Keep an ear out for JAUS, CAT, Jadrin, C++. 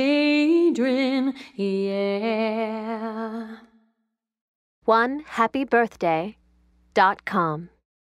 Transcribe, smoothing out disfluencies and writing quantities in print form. Jadrin, yeah. 1HappyBirthday.com